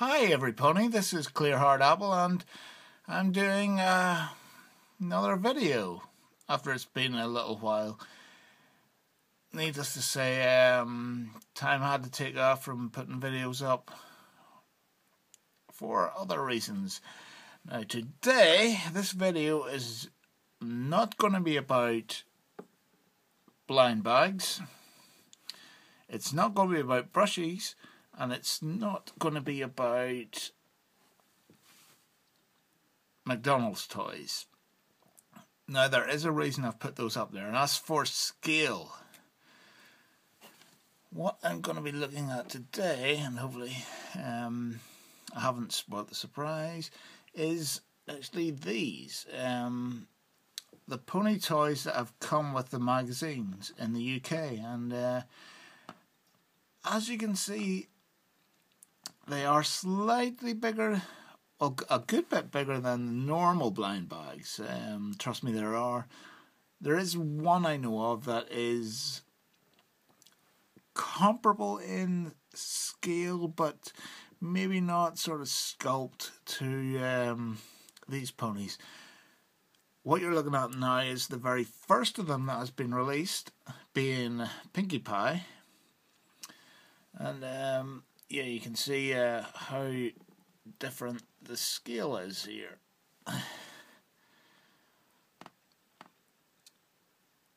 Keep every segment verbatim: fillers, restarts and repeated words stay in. Hi everypony, this is Clearheart Apple and I'm doing uh, another video after it's been a little while. Needless to say, um, time had to take off from putting videos up for other reasons. Now today, this video is not going to be about blind bags, it's not going to be about brushies, and it's not going to be about McDonald's toys. Now there is a reason I've put those up there, and that's for scale. What I'm going to be looking at today, and hopefully um, I haven't spoiled the surprise, is actually these. Um, the pony toys that have come with the magazines in the U K. And uh, as you can see, they are slightly bigger, well, a good bit bigger than normal blind bags. Um, trust me, there are. There is one I know of that is comparable in scale, but maybe not sort of sculpt to um, these ponies. What you're looking at now is the very first of them that has been released, being Pinkie Pie. And um, yeah, you can see uh, how different the scale is here.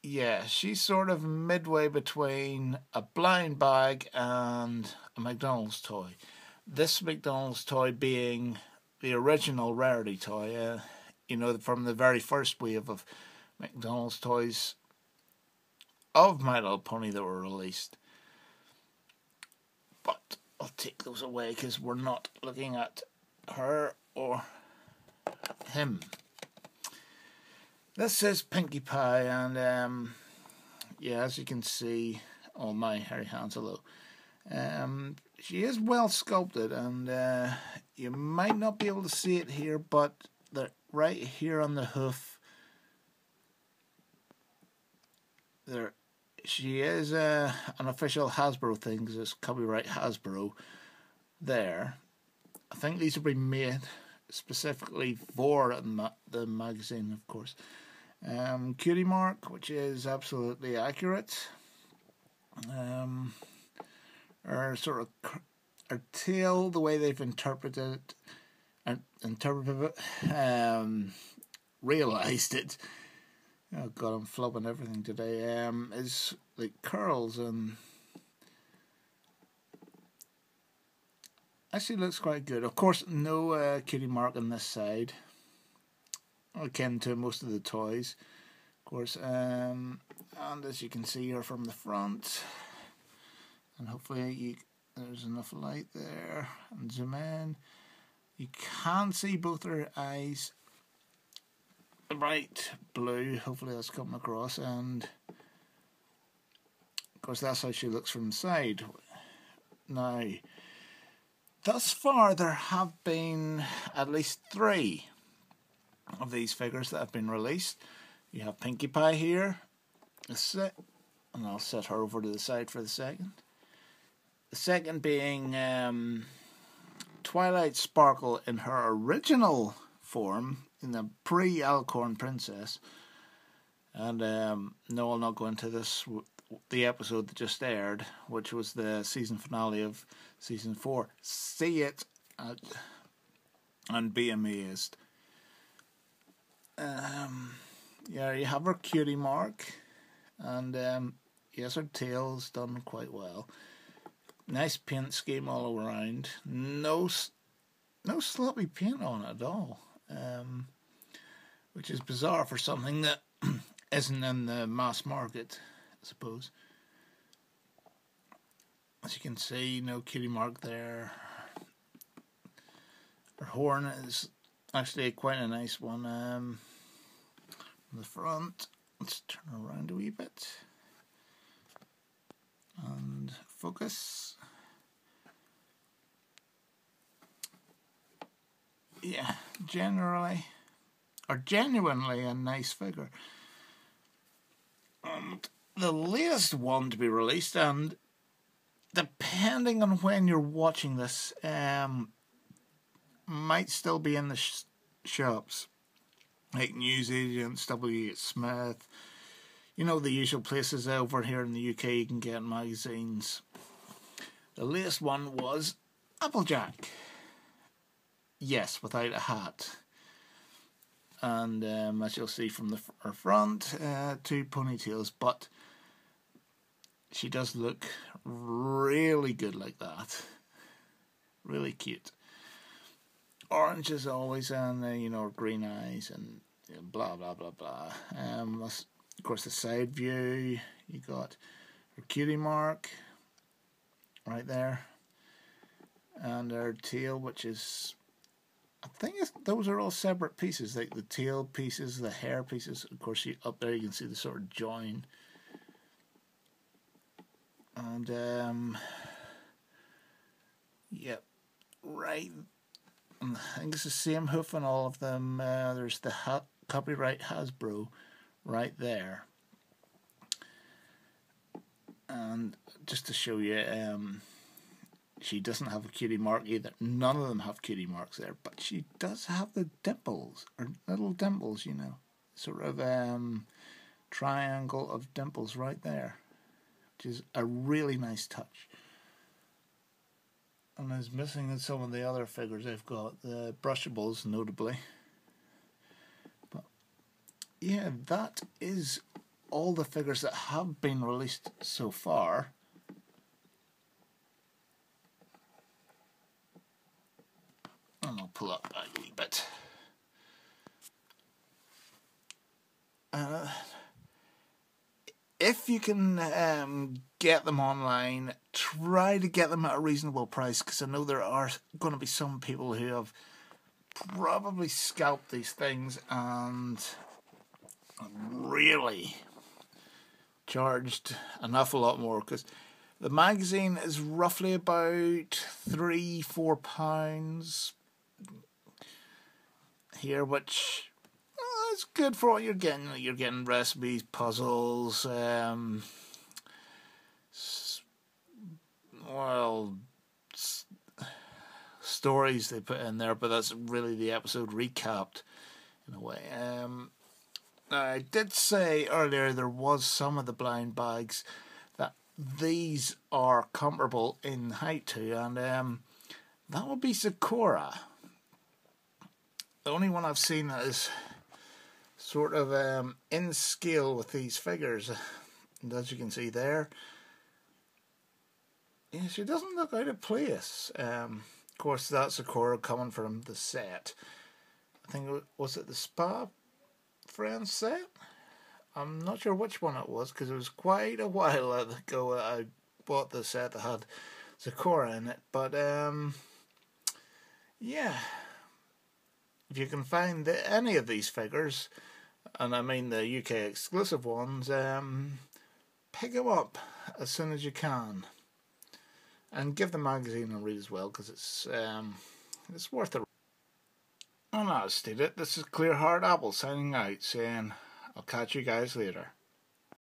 Yeah, she's sort of midway between a blind bag and a McDonald's toy. This McDonald's toy being the original rarity toy, uh, you know, from the very first wave of McDonald's toys of My Little Pony that were released. But I'll take those away because we're not looking at her or him. This is Pinkie Pie, and um, yeah, as you can see, oh my, hairy hands, hello. Um, she is well sculpted, and uh, you might not be able to see it here, but the, right here on the hoof, there. She is uh, an official Hasbro thing because it's copyright Hasbro there. I think these will be made specifically for ma the magazine, of course. Um, Cutie Mark, which is absolutely accurate. Um, her sort of her tail, the way they've interpreted it, and interpreted it, um, realised it. Oh god, I'm flubbing everything today. Um, is like curls and actually looks quite good. Of course, no uh, Cutie Mark on this side, akin to most of the toys, of course. Um, and as you can see, her from the front, and hopefully you, there's enough light there. And zoom in, you can see both her eyes. Bright blue, hopefully that's coming across, and of course that's how she looks from the side. Now, thus far there have been at least three of these figures that have been released. You have Pinkie Pie here, that's it, and I'll set her over to the side for the second. The second being um, Twilight Sparkle in her original form, in the pre-Alcorn Princess, and um, no, I'll not go into this, the episode that just aired, which was the season finale of season four. See it and, and be amazed. Um, yeah, you have her Cutie Mark, and um, yes, her tail's done quite well. Nice paint scheme all around. No, no sloppy paint on it at all. Um, which is bizarre for something that isn't in the mass market, I suppose. As you can see, no Cutie Mark there. Her horn is actually quite a nice one. Um, from the front, let's turn around a wee bit and focus. Yeah, generally, or genuinely a nice figure. And the latest one to be released, and depending on when you're watching this, um, might still be in the sh shops, like Newsagents, W H Smith, you know, the usual places over here in the U K you can get magazines. The latest one was Applejack. Yes, without a hat. And um, as you'll see from the her front, uh, two ponytails, but she does look really good like that. Really cute. Orange as always, and uh, you know, green eyes, and blah blah blah blah. Um, of course, the side view. You got her cutie mark right there, and her tail, which is, I think it's, those are all separate pieces, like the tail pieces, the hair pieces. Of course, you, up there you can see the sort of join. And, um, yep, right, and I think it's the same hoof on all of them. Uh, there's the ha copyright Hasbro right there. And just to show you, um... she doesn't have a cutie mark either. None of them have cutie marks there, but she does have the dimples, or little dimples, you know, sort of um, triangle of dimples right there, which is a really nice touch. And I was missing in some of the other figures I've got, the Brushables notably. But yeah, that is all the figures that have been released so far. And I'll pull up a wee bit. Uh, if you can um, get them online, try to get them at a reasonable price, because I know there are going to be some people who have probably scalped these things and really charged an awful lot more, because the magazine is roughly about three, four pounds here, which oh, is good for what you're getting. You're getting recipes, puzzles, um, well, stories they put in there, but that's really the episode recapped in a way. Um, I did say earlier there was some of the blind bags that these are comparable in height to, and um, that would be Zecora. The only one I've seen that is sort of um, in scale with these figures, and as you can see there, yeah, she doesn't look out of place. Um, of course, that's Sakura coming from the set. I think it was it the Spa Friends set. I'm not sure which one it was, because it was quite a while ago that I bought the set that had Sakura in it. But um, yeah. If you can find any of these figures, and I mean the U K exclusive ones, um, pick them up as soon as you can, and give the magazine a read as well, because it's um, it's worth a read. And as stated, this is Clear Heart Apple signing out, saying I'll catch you guys later.